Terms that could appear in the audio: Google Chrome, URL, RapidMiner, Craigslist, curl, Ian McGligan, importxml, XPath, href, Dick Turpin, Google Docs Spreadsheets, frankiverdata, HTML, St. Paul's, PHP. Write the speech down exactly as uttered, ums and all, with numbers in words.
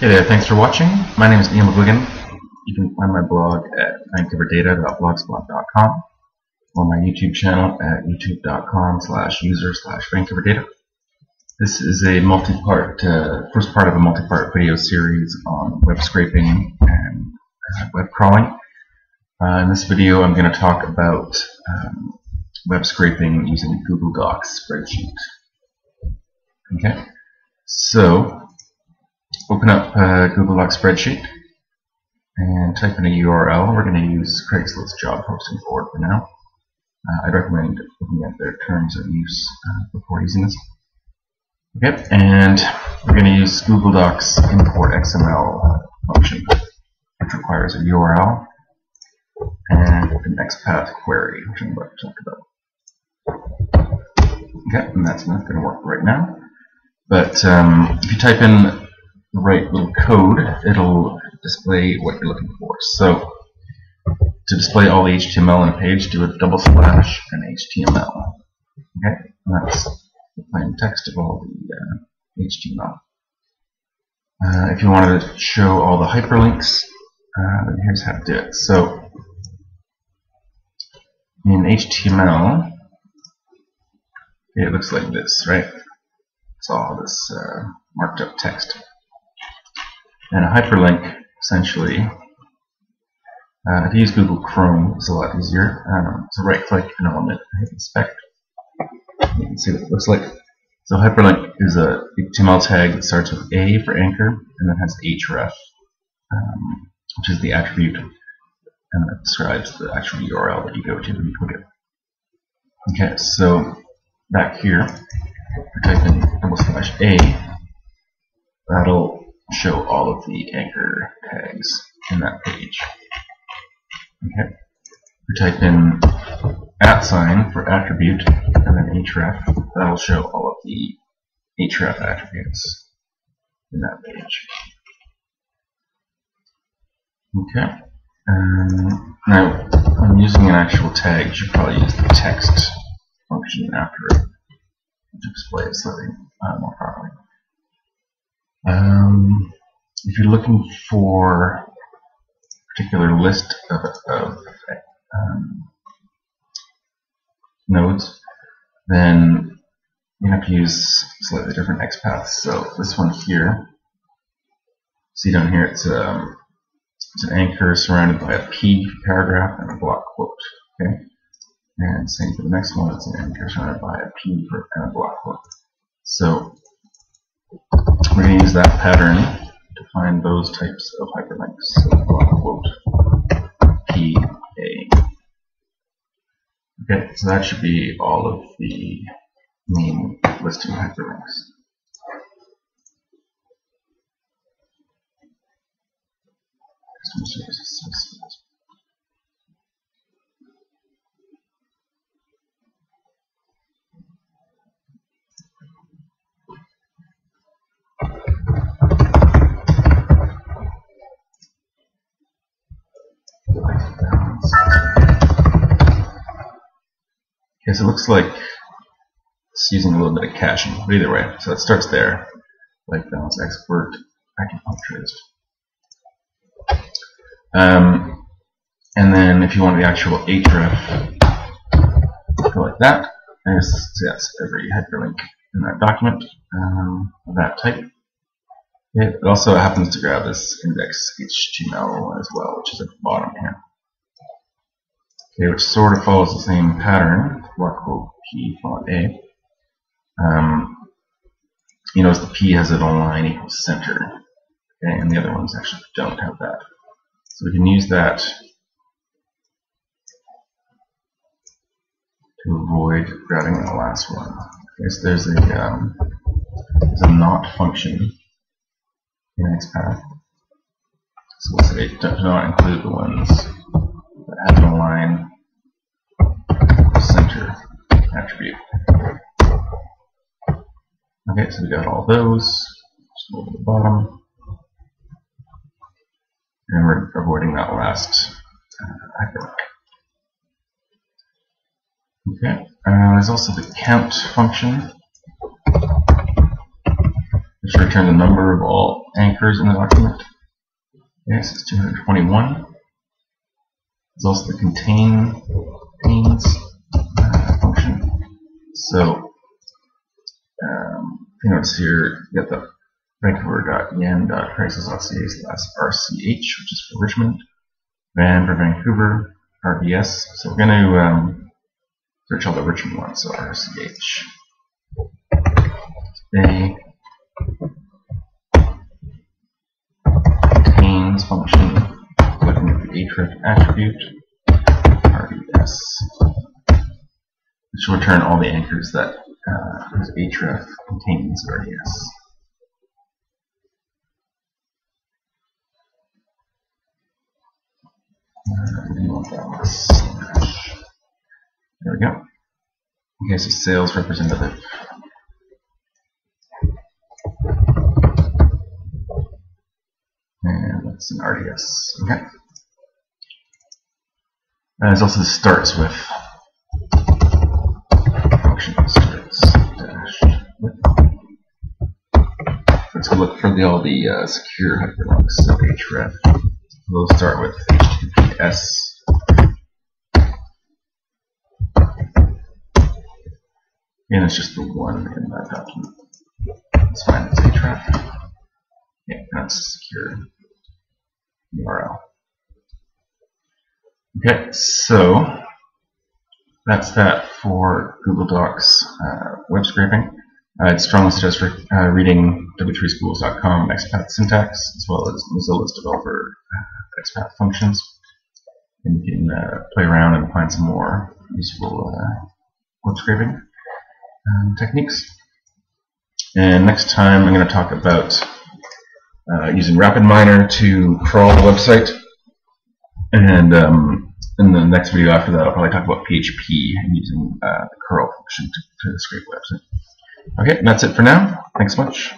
Hey there, thanks for watching. My name is Ian McGligan. You can find my blog at frankiverdata dot blogspot dot com or my YouTube channel at youtube dot com slash user slash frankiverdata. This is a multi-part, uh, first part of a multi-part video series on web scraping and uh, web crawling. Uh, in this video I'm going to talk about um, web scraping using Google Docs Spreadsheet. Okay, so open up uh, Google Docs Spreadsheet and type in a U R L. We're going to use Craigslist job posting forward for now. Uh, I'd recommend looking at their terms of use uh, before using this. Okay, and we're going to use Google Docs import X M L function, which requires a U R L and an XPath query, which I'm about to talk about. Okay, and that's not going to work right now. But um, if you type in the right little code, it'll display what you're looking for. So to display all the H T M L in a page, do a double slash and H T M L. Okay, and that's the plain text of all the uh, H T M L. Uh, if you wanted to show all the hyperlinks, uh, then here's how to do it. So in H T M L, it looks like this, right? It's all this uh, marked up text. And a hyperlink, essentially, uh, if you use Google Chrome, it's a lot easier. Um, so right-click an element, hit inspect. You can see what it looks like. So hyperlink is a H T M L tag that starts with A for anchor, and then has href, um, which is the attribute, and that describes the actual U R L that you go to when you click it. Okay, so back here, I type in double slash A. That'll show all of the anchor tags in that page. Okay. We type in at sign for attribute and then href. That'll show all of the href attributes in that page. Okay. Um, now, when using an actual tag, you should probably use the text function after it to display it slightly uh, more properly. Um, if you're looking for a particular list of, of um, nodes, then you have to use slightly different XPaths. So this one here, see down here, it's, um, it's an anchor surrounded by a P paragraph and a block quote. Okay, and same for the next one, it's an anchor surrounded by a P and a block quote. So we're going to use that pattern to find those types of hyperlinks. So block quote P A. Okay, so that should be all of the main listing hyperlinks. Okay, so it looks like it's using a little bit of caching, but either way, so it starts there, like balance expert, acupuncturist. Um, and then if you want the actual href, go like that. There's, that's every hyperlink in that document um, of that type. It also happens to grab this index H T M L as well, which is at the bottom here. Okay, which sort of follows the same pattern, block quote P font A. Um, you notice the P has an align equals center, okay, and the other ones actually don't have that. So we can use that to avoid grabbing the last one. Okay, so there's a, um, there's a not function in XPath. So we'll say do not include the ones that have an align center attribute. Okay, so we got all those. Just go to the bottom. And we're avoiding that last uh, hyperlink. Okay, uh, there's also the count function, It should return the number of all anchors in the document. Yes, it's two hundred twenty-one. There's also the contain contains uh, function. So um, you notice here you got the vancouver dot en dot craigslist dot c a slash r c h, which is for Richmond, van for Vancouver, R B S. So we're going to um, search all the Richmond ones, so R C H. Today contains function looking at the href attribute, R B S, which will return all the anchors that uh, href contains R B S. There we go. Okay, so sales representative. And that's an R D S. Okay. And it also starts with function starts dash with. Let's go look for the, all the uh, secure hyperlinks. So href. We'll start with H T T P S. And it's just the one in that document. Let's find this href. Yeah, that's a secure U R L. Okay, so that's that for Google Docs uh, web scraping. Uh, I'd strongly suggest re uh, reading w three schools dot com XPath syntax, as well as Mozilla's developer uh, XPath functions. And you can uh, play around and find some more useful uh, web scraping um, techniques. And next time I'm going to talk about uh, using RapidMiner to crawl the website. And um, in the next video after that, I'll probably talk about P H P and using uh, the curl function to, to scrape the website. Okay, that's it for now. Thanks much.